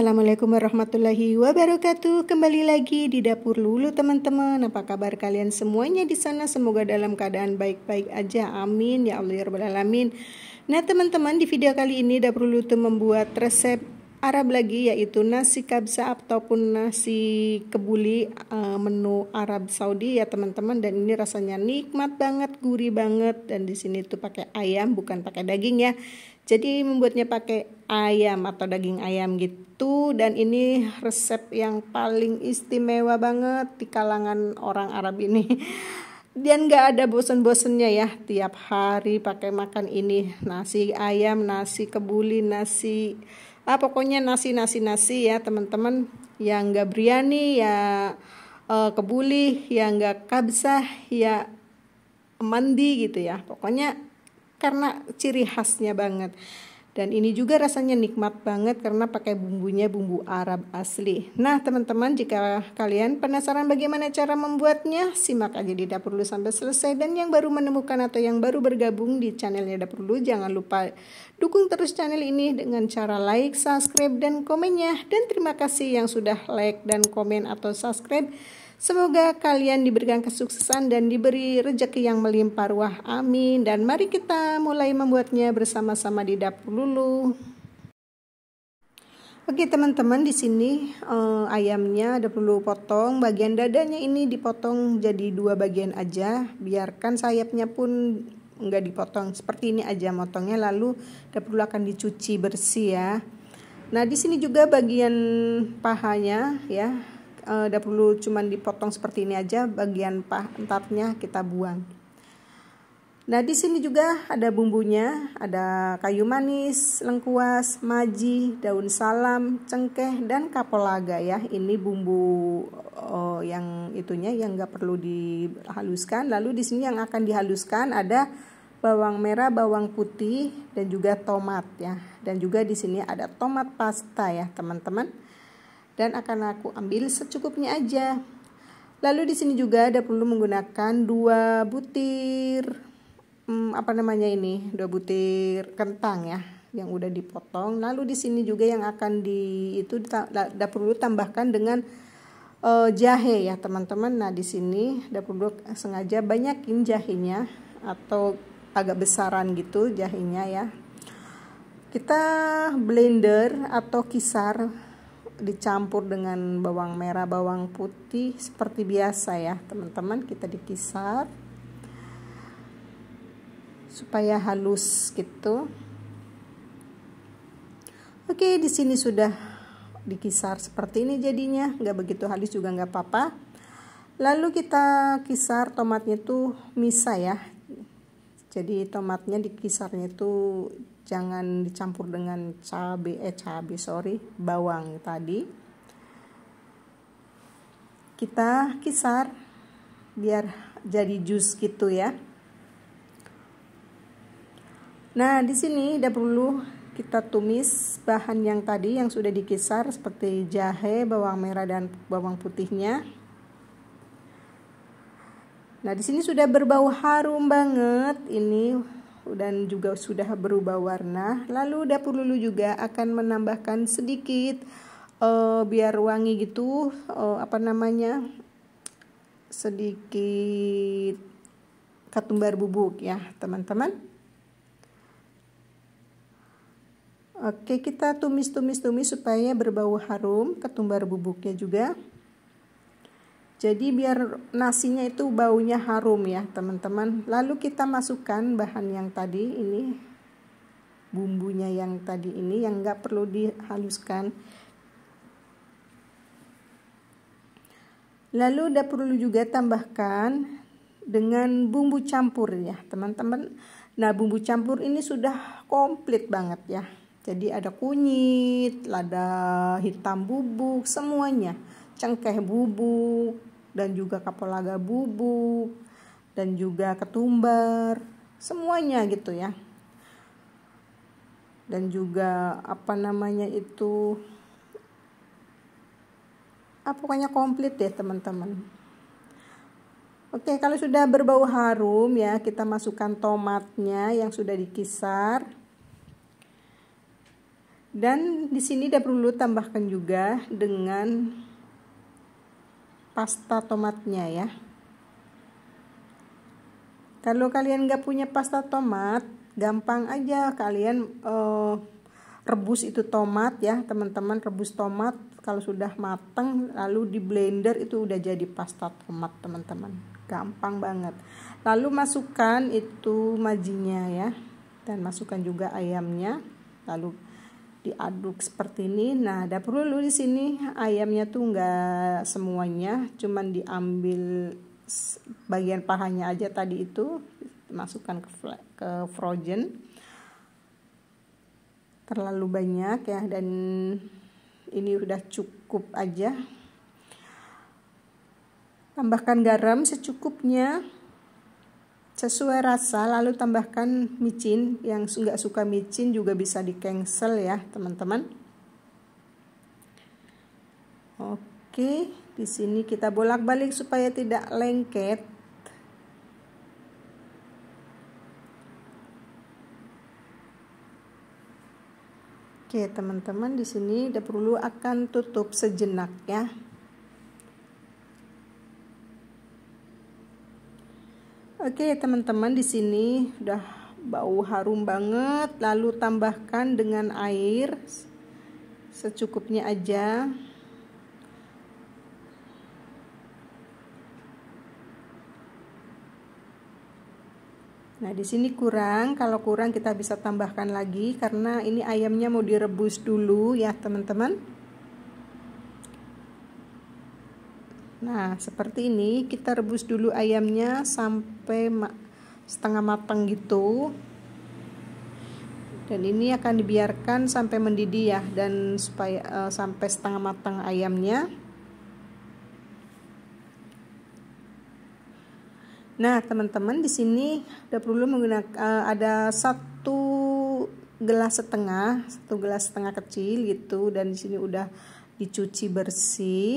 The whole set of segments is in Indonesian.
Assalamualaikum warahmatullahi wabarakatuh. Kembali lagi di Dapur Lulu teman-teman. Apa kabar kalian semuanya di sana? Semoga dalam keadaan baik-baik aja. Amin ya Allah ya Rabbal Alamin. Nah teman-teman, di video kali ini Dapur Lulu tuh membuat resep Arab lagi, yaitu nasi kabsa ataupun nasi kebuli, menu Arab Saudi ya teman-teman. Dan ini rasanya nikmat banget, gurih banget, dan di sini tuh pakai ayam bukan pakai daging ya. Jadi membuatnya pakai ayam atau daging ayam gitu, dan ini resep yang paling istimewa banget di kalangan orang Arab ini. Dan gak ada bosen-bosennya ya, tiap hari pakai makan ini, nasi ayam, nasi kebuli, nasi pokoknya nasi ya teman-teman. Yang gak biryani ya kebuli, yang gak kabsah ya mandi gitu ya, pokoknya karena ciri khasnya banget. Dan ini juga rasanya nikmat banget karena pakai bumbunya bumbu Arab asli. Nah teman-teman, jika kalian penasaran bagaimana cara membuatnya, simak aja di Dapur Lulu sampai selesai. Dan yang baru menemukan atau yang baru bergabung di channelnya Dapur Lulu, jangan lupa dukung terus channel ini dengan cara like, subscribe, dan komennya. Dan terima kasih yang sudah like dan komen atau subscribe. Semoga kalian diberikan kesuksesan dan diberi rezeki yang melimpah ruah. Amin. Dan mari kita mulai membuatnya bersama-sama di Dapur Lulu. Oke teman-teman, di sini ayamnya ada perlu potong. Bagian dadanya ini dipotong jadi dua bagian aja. Biarkan sayapnya pun nggak dipotong. Seperti ini aja motongnya, lalu Dapur Lulu akan dicuci bersih ya. Nah, di sini juga bagian pahanya ya. Dapur Lulu cuman dipotong seperti ini aja, bagian pantatnya kita buang. Nah, di sini juga ada bumbunya, ada kayu manis, lengkuas, maji, daun salam, cengkeh, dan kapulaga ya. Ini bumbu yang itunya yang nggak perlu dihaluskan. Lalu di sini yang akan dihaluskan ada bawang merah, bawang putih, dan juga tomat ya. Dan juga di sini ada tomat pasta ya, teman-teman. Dan akan aku ambil secukupnya aja. Lalu di sini juga ada perlu menggunakan dua butir dua butir kentang ya, yang udah dipotong. Lalu di sini juga yang akan Dapur Lulu tambahkan dengan jahe ya teman-teman. Nah di sini Dapur Lulu sengaja banyakin jahenya atau agak besaran gitu jahenya ya. Kita blender atau kisar, dicampur dengan bawang merah, bawang putih seperti biasa ya teman-teman. Kita dikisar supaya halus gitu. Oke, di sini sudah dikisar seperti ini jadinya, nggak begitu halus juga nggak apa-apa. Lalu kita kisar tomatnya tuh misah ya, jadi tomatnya dikisarnya tuh jangan dicampur dengan bawang tadi. Kita kisar biar jadi jus gitu ya. Nah, di sini udah perlu kita tumis bahan yang tadi yang sudah dikisar seperti jahe, bawang merah, dan bawang putihnya. Nah, di sini sudah berbau harum banget ini, dan juga sudah berubah warna. Lalu Dapur Lulu juga akan menambahkan sedikit biar wangi gitu, sedikit ketumbar bubuk ya teman-teman. Oke, kita tumis supaya berbau harum ketumbar bubuknya juga. Jadi biar nasinya itu baunya harum ya teman-teman. Lalu kita masukkan bahan yang tadi ini, bumbunya yang tadi ini yang nggak perlu dihaluskan. Lalu udah perlu juga tambahkan dengan bumbu campur ya teman-teman. Nah bumbu campur ini sudah komplit banget ya. Jadi ada kunyit, lada hitam bubuk semuanya, cengkeh bubuk, dan juga kapulaga bubuk, dan juga ketumbar, semuanya gitu ya. Dan juga pokoknya komplit deh teman-teman. Oke, kalau sudah berbau harum ya, kita masukkan tomatnya yang sudah dikisar. Dan di sini Dapur Lulu tambahkan juga dengan pasta tomatnya ya. Kalau kalian nggak punya pasta tomat, gampang aja kalian rebus itu tomat ya, teman-teman. Rebus tomat, kalau sudah mateng lalu di blender itu udah jadi pasta tomat, teman-teman. Gampang banget. Lalu masukkan itu majinya ya, dan masukkan juga ayamnya. Lalu diaduk seperti ini. Nah, Dapur Lulu di sini ayamnya tuh enggak semuanya, cuman diambil bagian pahanya aja tadi itu, masukkan ke frozen. Terlalu banyak ya, dan ini udah cukup aja. Tambahkan garam secukupnya sesuai rasa, lalu tambahkan micin. Yang nggak suka micin juga bisa di cancel ya, teman-teman. Oke, di sini kita bolak-balik supaya tidak lengket. Oke, teman-teman, di sini Dapur Lulu akan tutup sejenak ya. Oke, teman-teman, di sini udah bau harum banget. Lalu tambahkan dengan air secukupnya aja. Nah, di sini kurang. Kalau kurang kita bisa tambahkan lagi, karena ini ayamnya mau direbus dulu ya, teman-teman. Nah, seperti ini kita rebus dulu ayamnya sampai setengah matang gitu. Dan ini akan dibiarkan sampai mendidih ya, dan supaya sampai setengah matang ayamnya. Nah, teman-teman, di sini Dapur Lulu menggunakan ada 1,5 gelas kecil gitu, dan di sini udah dicuci bersih.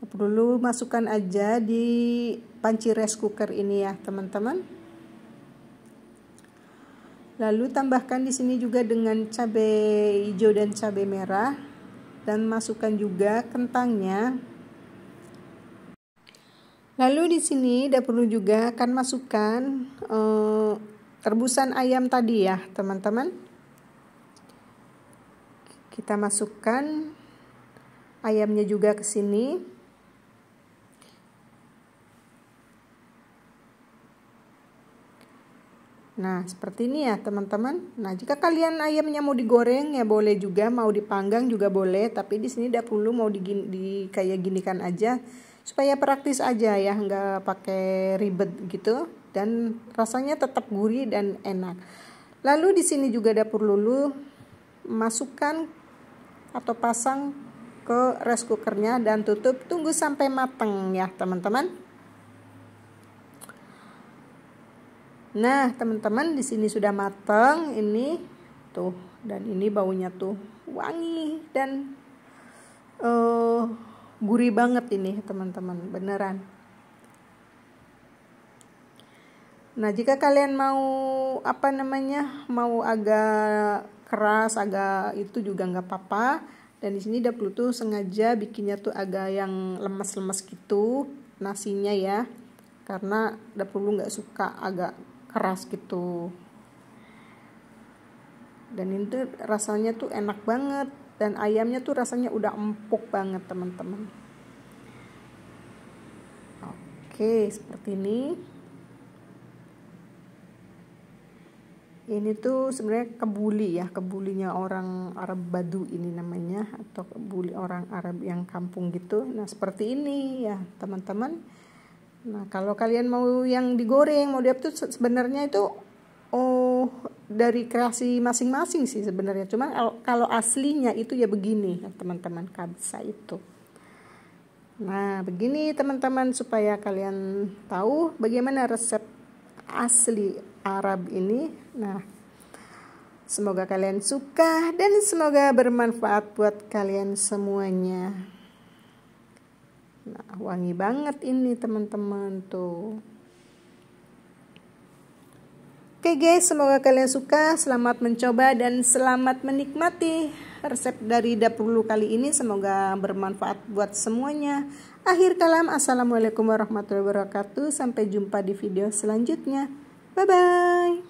Dapur Lulu masukkan aja di panci rice cooker ini ya, teman-teman. Lalu tambahkan di sini juga dengan cabai hijau dan cabai merah, dan masukkan juga kentangnya. Lalu di sini Dapur Lulu juga akan masukkan rebusan ayam tadi ya, teman-teman. Kita masukkan ayamnya juga ke sini. Nah, seperti ini ya, teman-teman. Nah, jika kalian ayamnya mau digoreng ya boleh juga, mau dipanggang juga boleh, tapi di sini Dapur Lulu mau kayak ginikan aja, supaya praktis aja ya, nggak pakai ribet gitu, dan rasanya tetap gurih dan enak. Lalu di sini juga Dapur Lulu masukkan atau pasang ke rice cookernya dan tutup, tunggu sampai mateng ya, teman-teman. Nah, teman-teman, di sini sudah mateng ini tuh, dan ini baunya tuh wangi dan gurih banget ini, teman-teman, beneran. Nah, jika kalian mau mau agak keras, agak itu juga nggak apa-apa. Dan di sini Dapur Lulu tuh sengaja bikinnya tuh agak yang lemes-lemes gitu nasinya ya, karena Dapur Lulu nggak suka agak keras gitu. Dan ini tuh rasanya tuh enak banget. Dan ayamnya tuh rasanya udah empuk banget, teman-teman. Oke, seperti ini. Ini tuh sebenarnya kebuli ya, kebulinya orang Arab Badu ini namanya, atau kebuli orang Arab yang kampung gitu. Nah, seperti ini ya, teman-teman. Nah, kalau kalian mau yang digoreng, mau diap tuh sebenarnya itu dari kreasi masing-masing sih sebenarnya, cuman kalau aslinya itu ya begini ya, teman-teman, kabsa itu. Nah, begini, teman-teman, supaya kalian tahu bagaimana resep asli Arab ini. Nah, semoga kalian suka dan semoga bermanfaat buat kalian semuanya. Nah, wangi banget ini, teman-teman, tuh. Oke guys, semoga kalian suka. Selamat mencoba dan selamat menikmati resep dari Dapur Lulu kali ini. Semoga bermanfaat buat semuanya. Akhir kalam, assalamualaikum warahmatullahi wabarakatuh. Sampai jumpa di video selanjutnya. Bye-bye.